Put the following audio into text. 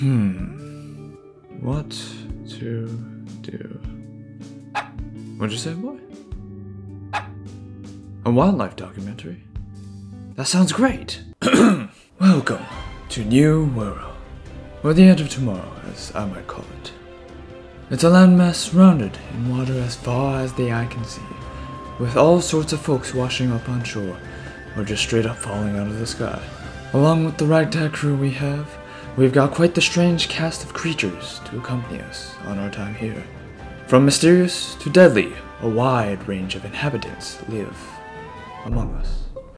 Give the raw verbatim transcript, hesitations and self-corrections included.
Hmm. What to do? What'd you say, boy? A wildlife documentary? That sounds great! Welcome to New Wirral, or the end of tomorrow, as I might call it. It's a landmass surrounded in water as far as the eye can see, with all sorts of folks washing up on shore, or just straight up falling out of the sky. Along with the ragtag crew we have, we've got quite the strange cast of creatures to accompany us on our time here. From mysterious to deadly, a wide range of inhabitants live among us.